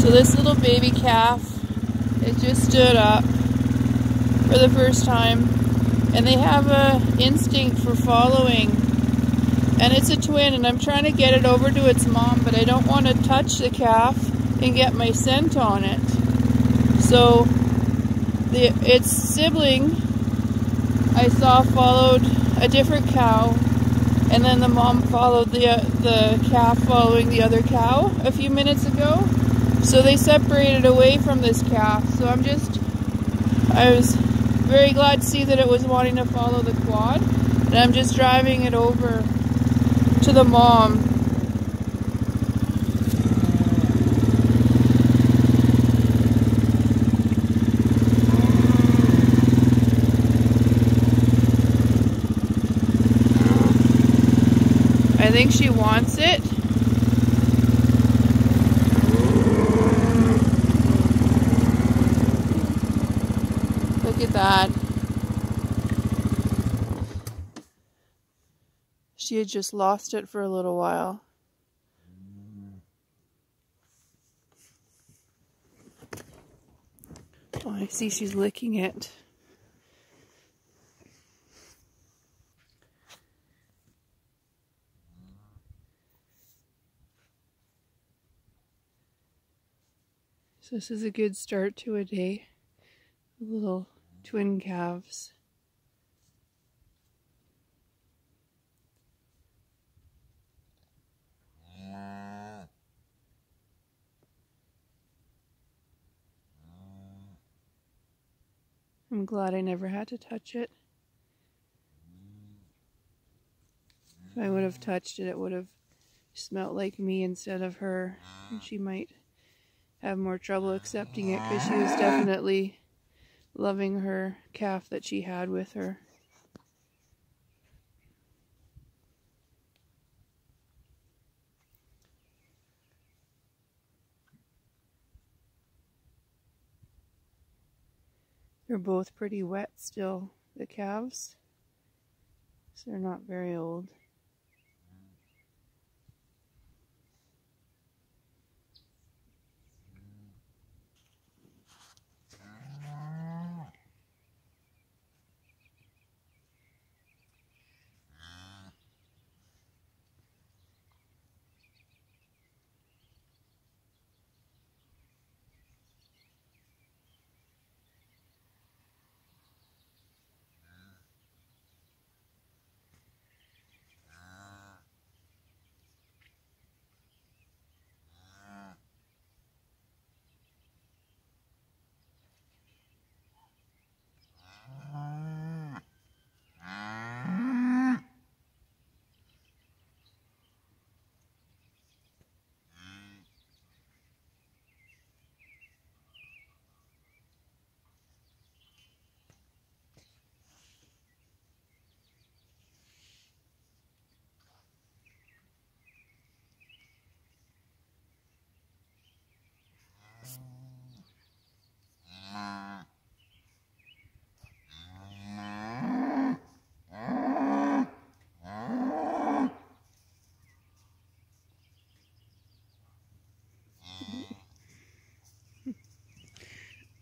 So this little baby calf, it just stood up for the first time, and they have an instinct for following. And it's a twin, and I'm trying to get it over to its mom, but I don't want to touch the calf and get my scent on it. So its sibling I saw followed a different cow, and then the mom followed the calf following the other cow a few minutes ago. So they separated away from this calf. So I was very glad to see that it was wanting to follow the quad, and I'm just driving it over to the mom. I think she wants it. Look at that. She had just lost it for a little while. Oh, I see she's licking it. So this is a good start to a day. Little twin calves. I'm glad I never had to touch it. If I would have touched it, it would have smelt like me instead of her. And she might have more trouble accepting it, because she was definitely loving her calf that she had with her. They're both pretty wet still, the calves, so they're not very old.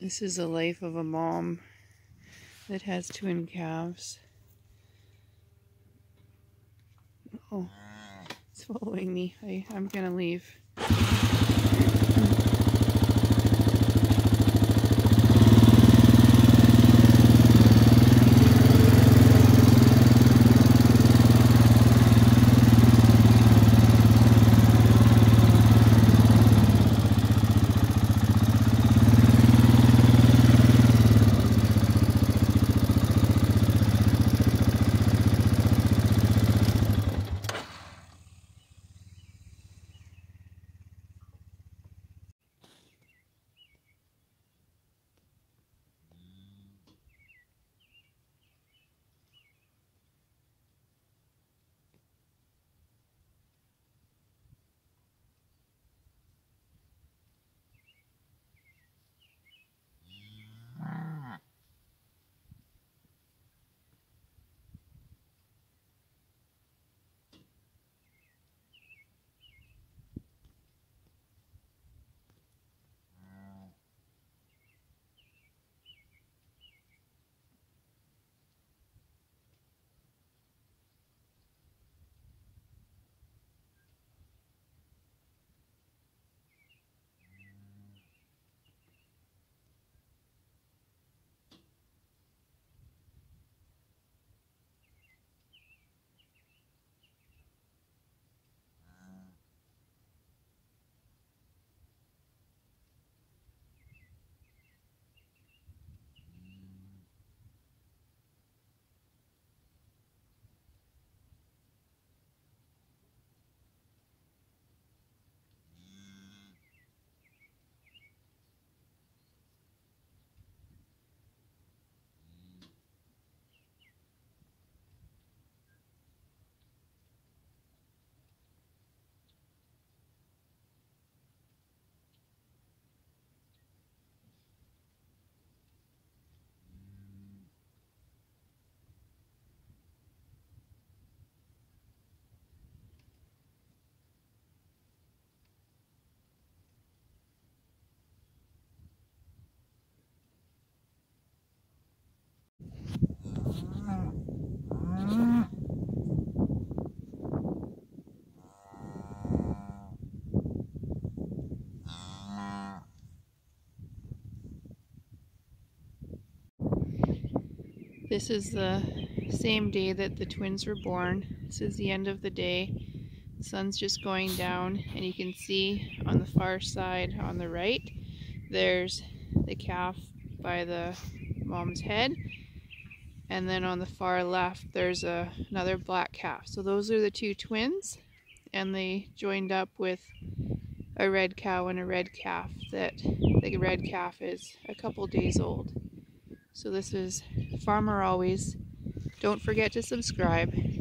This is the life of a mom that has twin calves. Oh, it's following me. I'm gonna leave. This is the same day that the twins were born. This is the end of the day. The sun's just going down, and you can see on the far side on the right, there's the calf by the mom's head, and then on the far left there's another black calf. So those are the two twins, and they joined up with a red cow and a red calf. That the red calf is a couple days old. So this is Farmer Always. Don't forget to subscribe.